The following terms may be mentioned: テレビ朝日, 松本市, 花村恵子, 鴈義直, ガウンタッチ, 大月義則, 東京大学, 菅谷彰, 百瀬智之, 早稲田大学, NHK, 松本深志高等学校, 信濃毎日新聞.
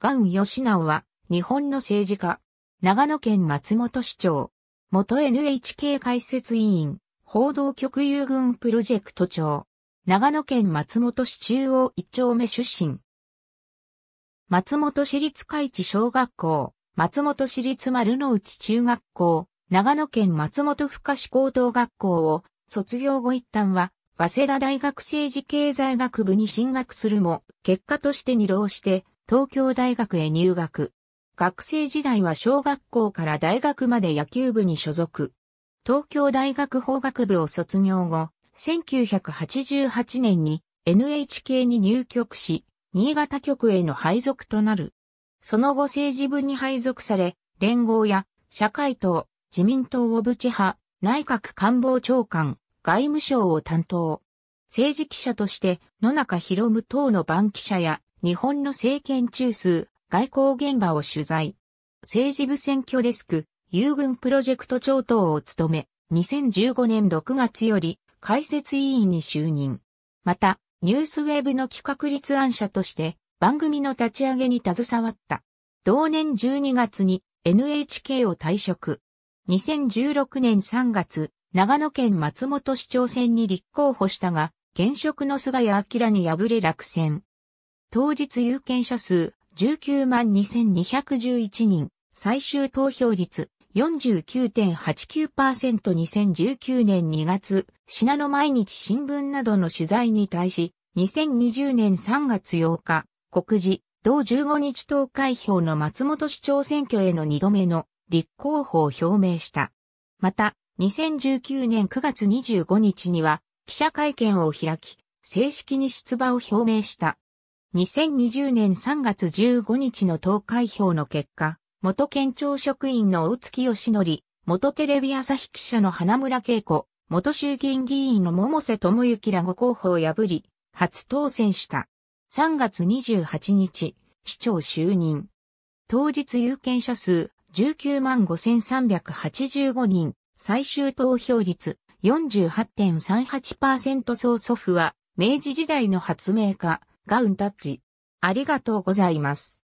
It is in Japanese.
鴈義直は、日本の政治家、長野県松本市長、元 NHK 解説委員、報道局友軍プロジェクト長、長野県松本市中央1丁目出身。松本市立開智小学校、松本市立丸の内中学校、長野県松本深志高等学校を卒業後一旦は、早稲田大学政治経済学部に進学するも、結果として2浪して、東京大学へ入学。学生時代は小学校から大学まで野球部に所属。東京大学法学部を卒業後、1988年に NHK に入局し、新潟局への配属となる。その後政治部に配属され、連合や社会党、自民党小渕派、内閣官房長官、外務省を担当。政治記者として野中博夢等の番記者や日本の政権中枢、外交現場を取材。政治部選挙デスク、友軍プロジェクト長等を務め、2015年6月より解説委員に就任。また、ニュースウェブの企画立案者として番組の立ち上げに携わった。同年12月に NHK を退職。2016年3月、長野県松本市長選に立候補したが、現職の菅谷彰に敗れ落選。当日有権者数192211人、最終投票率 49.89%2019 年2月、信濃毎日新聞などの取材に対し、2020年3月8日、告示、同15日投開票の松本市長選挙への2度目の立候補を表明した。また、2019年9月25日には記者会見を開き、正式に出馬を表明した。2020年3月15日の投開票の結果、元県庁職員の大月義則、元テレビ朝日記者の花村恵子、元衆議院議員の百瀬智之ら5候補を破り、初当選した。3月28日、市長就任。当日有権者数195385人。最終投票率 48.38% 曽祖父は明治時代の発明家、ガウンタッチ。ありがとうございます。